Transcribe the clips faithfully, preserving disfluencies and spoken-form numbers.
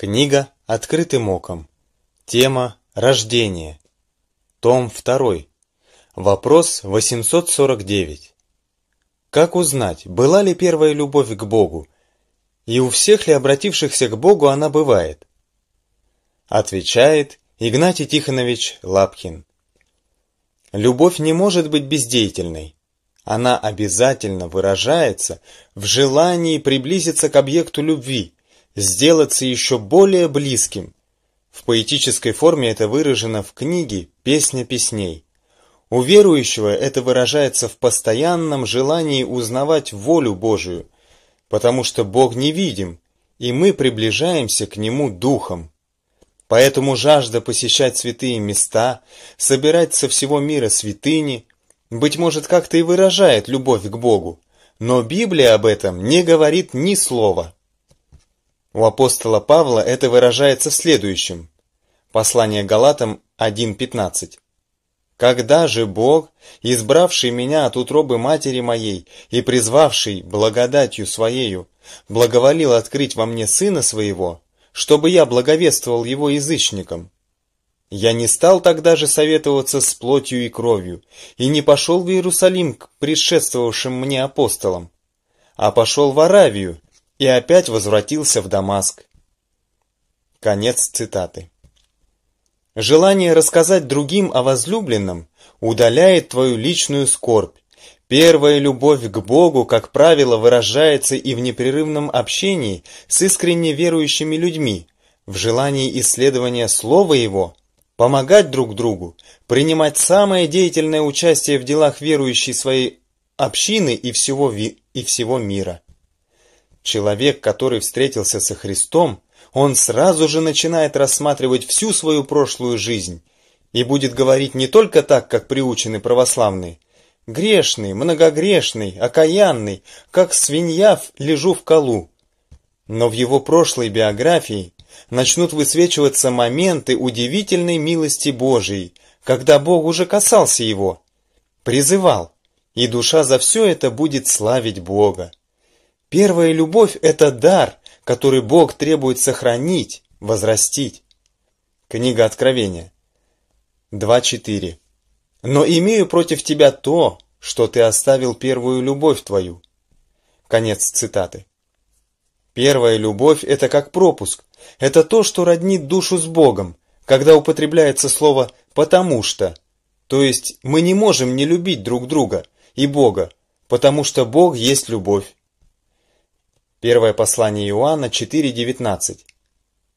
Книга «Открытым оком». Тема «Рождение». Том два. Вопрос восемьсот сорок девять. Как узнать, была ли первая любовь к Богу, и у всех ли обратившихся к Богу она бывает? Отвечает Игнатий Тихонович Лапкин. Любовь не может быть бездеятельной. Она обязательно выражается в желании приблизиться к объекту любви, сделаться еще более близким. В поэтической форме это выражено в книге «Песня песней». У верующего это выражается в постоянном желании узнавать волю Божию, потому что Бог невидим, и мы приближаемся к Нему духом. Поэтому жажда посещать святые места, собирать со всего мира святыни, быть может, как-то и выражает любовь к Богу, но Библия об этом не говорит ни слова. У апостола Павла это выражается в следующем. Послание Галатам один пятнадцать. «Когда же Бог, избравший меня от утробы матери моей и призвавший благодатью Своею, благоволил открыть во мне Сына Своего, чтобы я благовествовал Его язычникам? Я не стал тогда же советоваться с плотью и кровью, и не пошел в Иерусалим к предшествовавшим мне апостолам, а пошел в Аравию, и опять возвратился в Дамаск». Конец цитаты. Желание рассказать другим о возлюбленном удаляет твою личную скорбь. Первая любовь к Богу, как правило, выражается и в непрерывном общении с искренне верующими людьми, в желании исследования Слова Его, помогать друг другу, принимать самое деятельное участие в делах верующей своей общины и всего, и всего мира. Человек, который встретился со Христом, он сразу же начинает рассматривать всю свою прошлую жизнь и будет говорить не только так, как приучены православные: «Грешный, многогрешный, окаянный, как свинья лежу в колу». Но в его прошлой биографии начнут высвечиваться моменты удивительной милости Божией, когда Бог уже касался его, призывал, и душа за все это будет славить Бога. Первая любовь – это дар, который Бог требует сохранить, возрастить. Книга Откровения два четыре. «Но имею против тебя то, что ты оставил первую любовь твою». Конец цитаты. Первая любовь – это как пропуск, это то, что роднит душу с Богом, когда употребляется слово «потому что». То есть мы не можем не любить друг друга и Бога, потому что Бог есть любовь. Первое послание Иоанна четыре девятнадцать.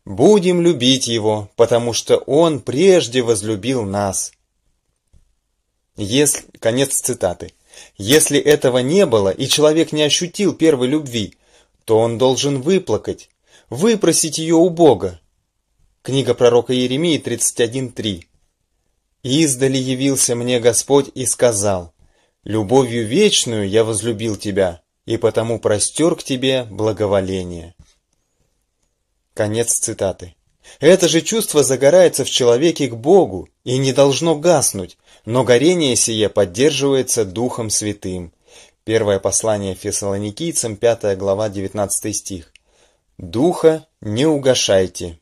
«Будем любить Его, потому что Он прежде возлюбил нас». Если, конец цитаты. Если этого не было, и человек не ощутил первой любви, то он должен выплакать, выпросить ее у Бога. Книга пророка Иеремии тридцать один три. «Издали явился мне Господь и сказал: любовью вечную я возлюбил тебя, и потому простер к тебе благоволение». Конец цитаты. Это же чувство загорается в человеке к Богу и не должно гаснуть, но горение сие поддерживается Духом Святым. Первое послание фессалоникийцам пятая глава девятнадцатый стих. «Духа не угашайте».